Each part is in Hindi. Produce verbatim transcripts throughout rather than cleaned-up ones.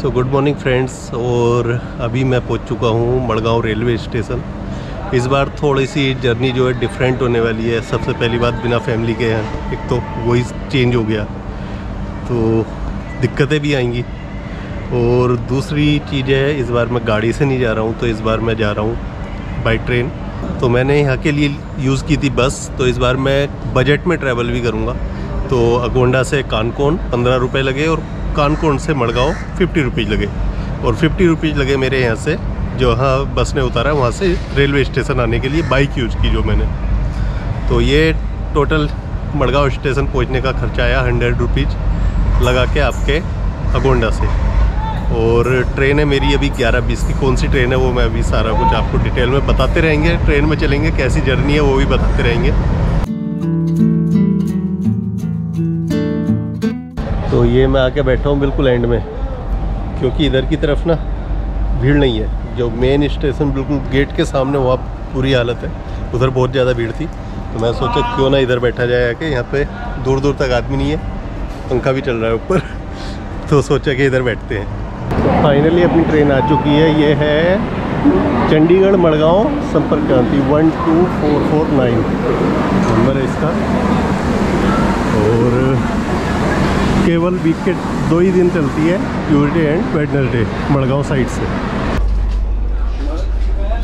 So good morning friends. और अभी मैं पहुंच चुका हूं मड़गांव रेलवे स्टेशन। इस बार थोड़ी सी जर्नी जो है डिफरेंट होने वाली है। सबसे पहली बात बिना फैमिली के हैं, एक तो वही चेंज हो गया तो दिक्कतें भी आएंगी, और दूसरी चीज़ है इस बार मैं गाड़ी से नहीं जा रहा हूं, तो इस बार मैं जा रहा हूं बाई ट्रेन। तो मैंने यहाँ के लिए यूज़ की थी बस, तो इस बार मैं बजट में ट्रैवल भी करूँगा। तो अगोंडा से कानकोन पंद्रह रुपये लगे और कानकोन से मड़गांव फिफ्टी रुपीज़ लगे, और फिफ्टी रुपीज़ लगे मेरे यहाँ से जो हाँ बस ने उतारा वहाँ से रेलवे स्टेशन आने के लिए बाइक यूज की जो मैंने। तो ये टोटल मड़गांव स्टेशन पहुँचने का खर्चा आया हंड्रेड रुपीज़ लगा के आपके अगोंडा से। और ट्रेन है मेरी अभी ग्यारह बीस की, कौन सी ट्रेन है वो मैं अभी सारा कुछ आपको डिटेल में बताते रहेंगे। ट्रेन में चलेंगे, कैसी जर्नी है वो भी बताते रहेंगे। तो ये मैं आके बैठा हूँ बिल्कुल एंड में, क्योंकि इधर की तरफ ना भीड़ नहीं है। जो मेन स्टेशन बिल्कुल गेट के सामने वहाँ पूरी हालत है, उधर बहुत ज़्यादा भीड़ थी। तो मैं सोचा क्यों ना इधर बैठा जाए आके, यहाँ पे दूर दूर तक आदमी नहीं है, पंखा भी चल रहा है ऊपर, तो सोचा कि इधर बैठते हैं। फाइनली अपनी ट्रेन आ चुकी है। ये है Chandigarh Madgaon Sampark Kranti one two four four nine number है इसका। और केवल वीक के दो ही दिन चलती है, Tuesday and Wednesday Madgaon side से।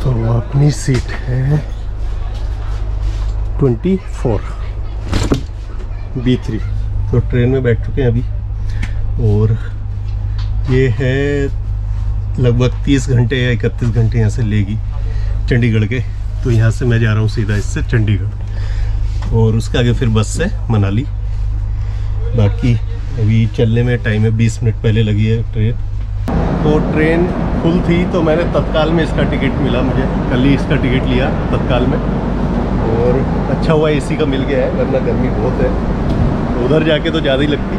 तो अपनी सीट है चौबीस बी थ्री, तो ट्रेन में बैठ चुके हैं अभी। और ये है लगभग तीस घंटे या इकतीस घंटे यहाँ से लेगी चंडीगढ़ के। तो यहाँ से मैं जा रहा हूँ सीधा इससे चंडीगढ़, और उसके आगे फिर बस से मनाली। बाकी अभी चलने में टाइम है, बीस मिनट पहले लगी है ट्रेन। तो ट्रेन फुल थी तो मैंने तत्काल में इसका टिकट मिला मुझे, कल ही इसका टिकट लिया तत्काल में। और अच्छा हुआ एसी का मिल गया है, वरना गर्मी बहुत है, तो उधर जाके तो ज़्यादा ही लगती।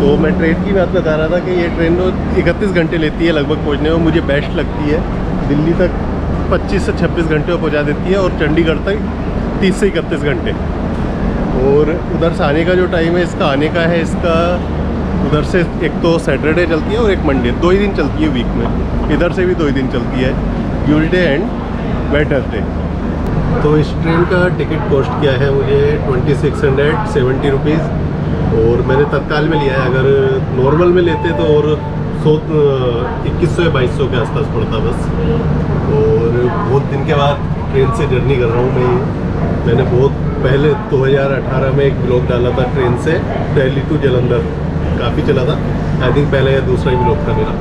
तो मैं ट्रेन की बात बता रहा था कि ये ट्रेन इकतीस घंटे लेती है लगभग पहुँचने में, मुझे बेस्ट लगती है। दिल्ली तक पच्चीस से छब्बीस घंटे में पहुँचा देती है, और चंडीगढ़ तक तीस से इकतीस घंटे। और उधर से आने का जो टाइम है इसका, आने का है इसका उधर से, एक तो सैटरडे चलती है और एक मंडे, दो ही दिन चलती है वीक में। इधर से भी दो ही दिन चलती है, ट्यूजडे एंड वेडनेसडे। तो इस ट्रेन का टिकट कॉस्ट क्या है मुझे twenty six hundred seventy rupees, और मैंने तत्काल में लिया है। अगर नॉर्मल में लेते तो और सौ इक्कीस सौ या बाईस सौ के आसपास पड़ता बस। और बहुत दिन के बाद ट्रेन से जर्नी कर रहा हूँ मैं। मैंने बहुत पहले दो हज़ार अठारह में एक ब्लॉग डाला था ट्रेन से दिल्ली टू जलंधर, काफ़ी चला था, आई थिंक पहले या दूसरा ही ब्लॉग था मेरा।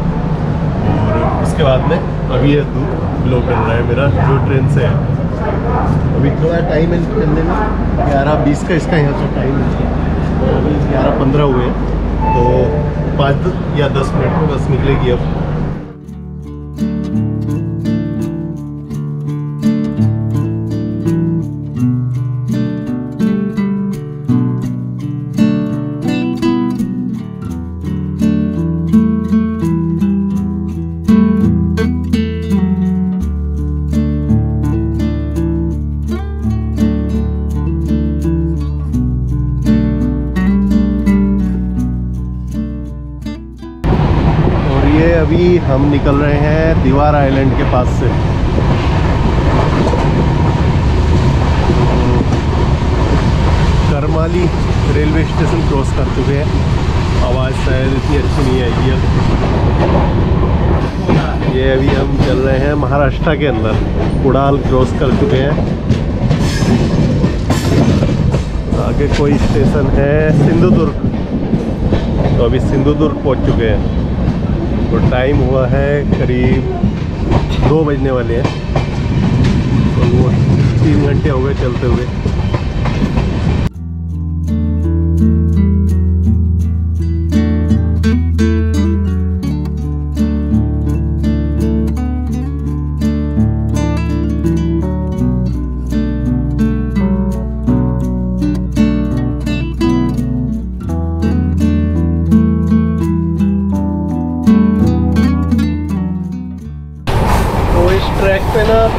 और उसके बाद में अभी यह दो ब्लॉग बन रहा है मेरा जो ट्रेन से है। अभी थोड़ा टाइम है चलने में, ग्यारह बीस का इसका यहाँ से टाइम है, और अभी ग्यारह पंद्रह हुए हैं, तो पाँच या दस मिनट में बस निकलेगी अब। अभी हम निकल रहे हैं दीवार आइलैंड के पास से। करमाली रेलवे स्टेशन क्रॉस कर चुके हैं। आवाज़ शायद इतनी अच्छी नहीं आएगी अब। ये अभी हम चल रहे हैं महाराष्ट्र के अंदर, कुडाल क्रॉस कर चुके हैं। आगे कोई स्टेशन है सिंधुदुर्ग, तो अभी सिंधुदुर्ग पहुंच चुके हैं। तो टाइम हुआ है करीब दो बजने वाले हैं, तो वो तीन घंटे हो गए चलते हुए।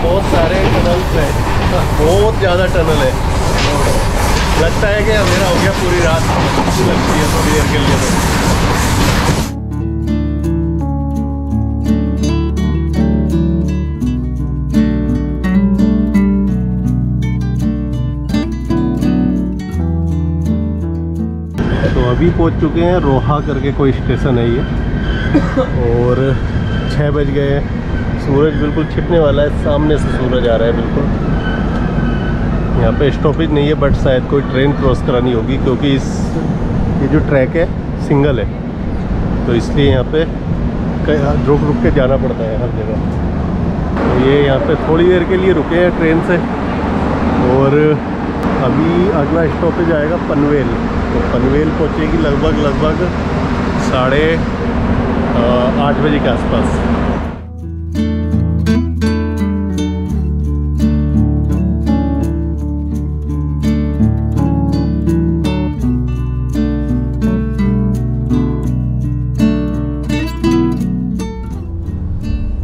बहुत सारे टनल्स हैं, बहुत ज़्यादा टनल है, लगता है कि अंधेरा हो गया पूरी रात लगती है थोड़ी देर के लिए। अभी पहुंच चुके हैं रोहा करके कोई स्टेशन है ये, और छः बज गए हैं। सूरज बिल्कुल छिपने वाला है, सामने से सूरज आ रहा है बिल्कुल। यहाँ पे स्टॉपेज नहीं है बट शायद कोई ट्रेन क्रॉस करानी होगी, क्योंकि इस ये जो ट्रैक है सिंगल है, तो इसलिए यहाँ पे कहीं रुक रुक के जाना पड़ता है हर जगह। तो ये यहाँ पे थोड़ी देर के लिए रुके हैं ट्रेन से, और अभी अगला स्टॉपेज आएगा पनवेल। तो पनवेल पहुँचेगी लगभग लगभग साढ़े आठ बजे के आसपास।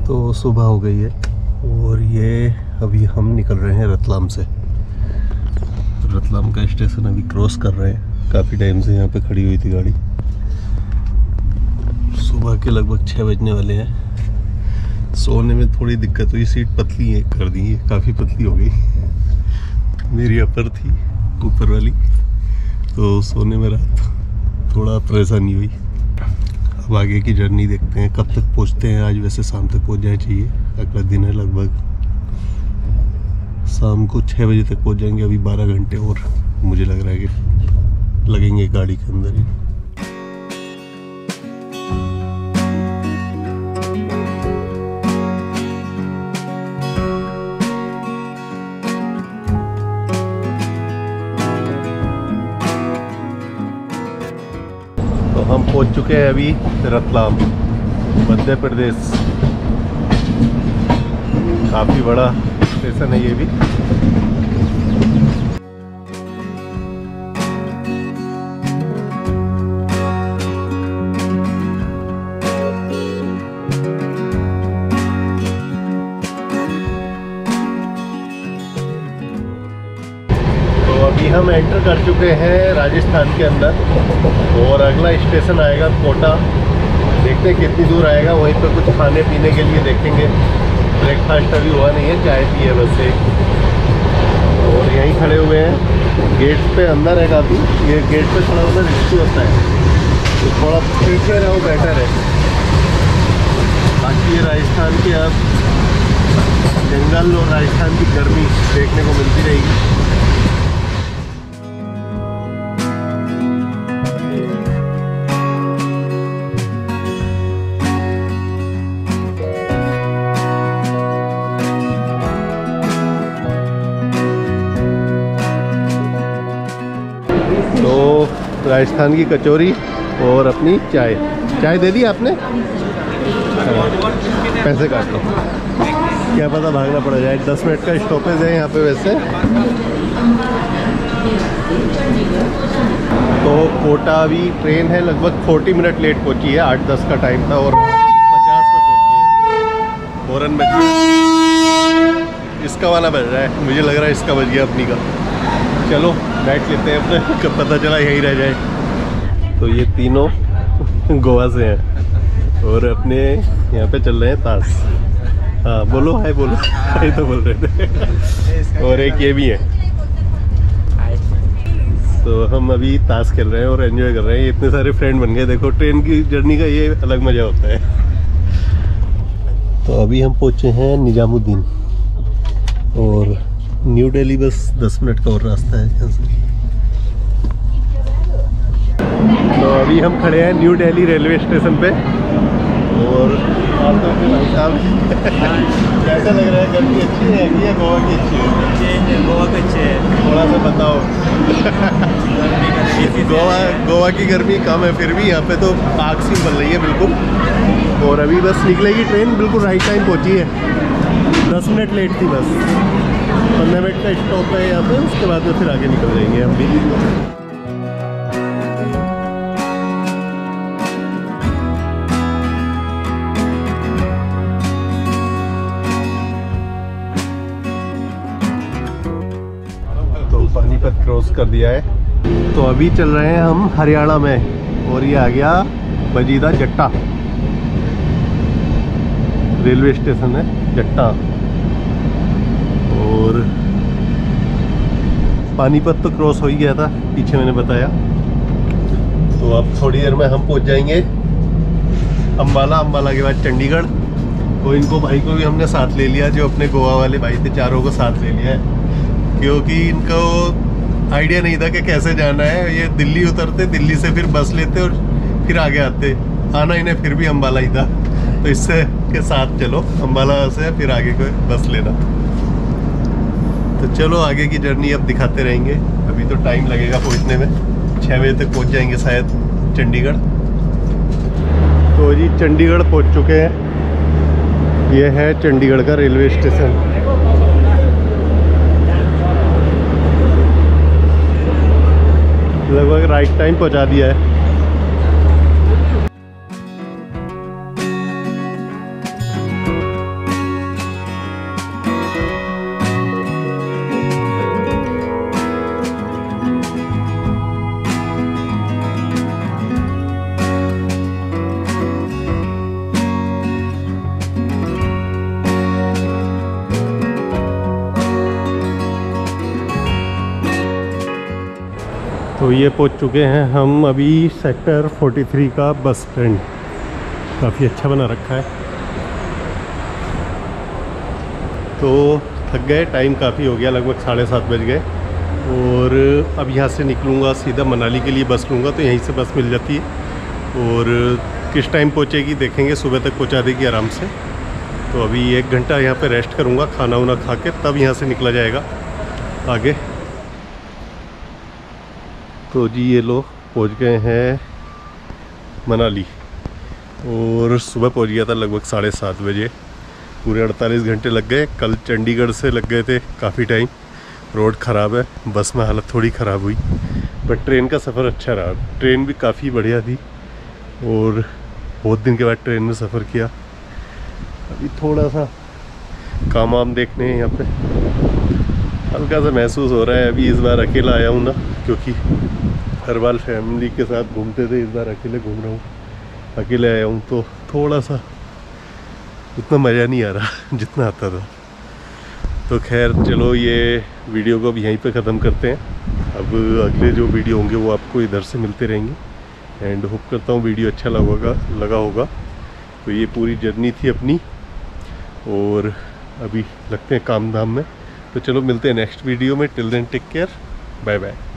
तो सुबह हो गई है, और ये अभी हम निकल रहे हैं रतलाम से। रतलाम का स्टेशन अभी क्रॉस कर रहे हैं, काफ़ी टाइम से यहाँ पे खड़ी हुई थी गाड़ी। सुबह के लगभग छः बजने वाले हैं। सोने में थोड़ी दिक्कत हुई, सीट पतली है कर दी है, काफ़ी पतली हो गई। मेरी अपर थी ऊपर वाली, तो सोने में रात थोड़ा परेशानी हुई। अब आगे की जर्नी देखते हैं कब तक पहुँचते हैं। आज वैसे शाम तक पहुँच जाना चाहिए, अगला दिन है लगभग शाम को छः बजे तक पहुंच जाएंगे। अभी बारह घंटे और मुझे लग रहा है कि लगेंगे गाड़ी के अंदर ही। तो हम पहुंच चुके हैं अभी रतलाम, मध्य प्रदेश। काफ़ी बड़ा स्टेशन है ये भी। तो अभी हम एंटर कर चुके हैं राजस्थान के अंदर, और अगला स्टेशन आएगा कोटा। देखते हैं कितनी दूर आएगा। वहीं पर कुछ खाने पीने के लिए देखेंगे, ब्रेकफास्ट अभी हुआ नहीं है, चाय पी है बस एक। और यहीं खड़े हुए हैं गेट पे, अंदर है काफ़ी। ये गेट पे खड़ा होना रिस्की होता है, तो थोड़ा पीछे रहो बेटर है। बाकी ये राजस्थान के अब जंगल और राजस्थान की गर्मी देखने को मिलती रहेगी। राजस्थान की कचौरी और अपनी चाय। चाय दे दी आपने? पैसे काट लो, क्या पता भागना पड़ जाए। दस मिनट का स्टॉपेज है यहाँ पे वैसे। तो कोटा भी ट्रेन है लगभग चालीस मिनट लेट पहुँची है, आठ दस का टाइम था और पचास में पहुँची है फौरन में। इसका वाला बज रहा है, मुझे लग रहा है इसका बज गया अपनी का। चलो बैठ लेते हैं अपने, कब पता चला यहीं रह जाए। तो ये तीनों गोवा से हैं और अपने यहाँ पे चल रहे हैं ताश। हाँ बोलो, हाय बोलो, हाय तो बोल रहे थे। और एक ये भी है। तो हम अभी ताश खेल रहे हैं और एंजॉय कर रहे हैं। इतने सारे फ्रेंड बन गए। देखो ट्रेन की जर्नी का ये अलग मज़ा होता है। तो अभी हम पहुँचे हैं निजामुद्दीन, और न्यू दिल्ली बस दस मिनट का और रास्ता है यहाँ से। तो अभी हम खड़े हैं न्यू दिल्ली रेलवे स्टेशन पे, और कैसा लग रहा है? गर्मी अच्छी है या गोवा की अच्छी है? गोवा की अच्छी है, थोड़ा सा बताओ। गोवा गोवा की गर्मी कम है, फिर भी यहाँ पे तो आग सी बन रही है बिल्कुल। और अभी बस निकलेगी ट्रेन, बिल्कुल राइट टाइम पहुँची है। दस मिनट लेट थी बस, पंद्रह मिनट का स्टॉप है यहाँ पे। उसके बाद में फिर आगे निकल जाएंगे हम भी। तो पानीपत क्रॉस कर दिया है। तो अभी चल रहे हैं हम हरियाणा में, और ये आ गया बजीदा जट्टा रेलवे स्टेशन है जट्टा। और पानीपत तो क्रॉस हो ही गया था पीछे मैंने बताया। तो अब थोड़ी देर में हम पहुंच जाएंगे अम्बाला। अम्बाला के बाद चंडीगढ़। तो इनको भाई को भी हमने साथ ले लिया, जो अपने गोवा वाले भाई थे, चारों को साथ ले लिया है क्योंकि इनको आइडिया नहीं था कि कैसे जाना है। ये दिल्ली उतरते, दिल्ली से फिर बस लेते और फिर आगे आते, आना इन्हें फिर भी अम्बाला ही था। तो इससे के साथ चलो, अम्बाला से फिर आगे को बस लेना। तो चलो आगे की जर्नी अब दिखाते रहेंगे। अभी तो टाइम लगेगा पहुंचने में, छः बजे तक पहुंच जाएंगे शायद चंडीगढ़। तो जी चंडीगढ़ पहुंच चुके हैं। ये है चंडीगढ़ का रेलवे स्टेशन। लगभग राइट टाइम पहुंचा दिया है। तो ये पहुंच चुके हैं हम अभी सेक्टर तैंतालीस का बस स्टैंड। काफ़ी अच्छा बना रखा है। तो थक गए, टाइम काफ़ी हो गया, लगभग साढ़े सात बज गए। और अब यहाँ से निकलूँगा, सीधा मनाली के लिए बस लूँगा। तो यहीं से बस मिल जाती है और किस टाइम पहुँचेगी देखेंगे, सुबह तक पहुँचा देगी आराम से। तो अभी एक घंटा यहाँ पे रेस्ट करूँगा, खाना वाना खा के तब यहाँ से निकला जाएगा आगे। तो जी ये लोग पहुंच गए हैं मनाली और सुबह पहुंच गया था लगभग साढ़े सात बजे। पूरे अड़तालीस घंटे लग गए। कल चंडीगढ़ से लग गए थे काफ़ी टाइम। रोड ख़राब है, बस में हालत थोड़ी ख़राब हुई, बट ट्रेन का सफ़र अच्छा रहा। ट्रेन भी काफ़ी बढ़िया थी और बहुत दिन के बाद ट्रेन में सफ़र किया। अभी थोड़ा सा काम वाम देखने हैं यहाँ पे। हल्का सा महसूस हो रहा है, अभी इस बार अकेला आया हूँ ना, क्योंकि हर बार फैमिली के साथ घूमते थे, इस बार अकेले घूम रहा हूँ, अकेले आया हूँ। तो थोड़ा सा उतना मज़ा नहीं आ रहा जितना आता था। तो खैर चलो ये वीडियो को अब यहीं पे ख़त्म करते हैं। अब अगले जो वीडियो होंगे वो आपको इधर से मिलते रहेंगे। एंड होप करता हूँ वीडियो अच्छा लगा लगा होगा। तो ये पूरी जर्नी थी अपनी और अभी लगते हैं काम धाम में। तो चलो मिलते हैं नेक्स्ट वीडियो में। Till then take care, bye bye.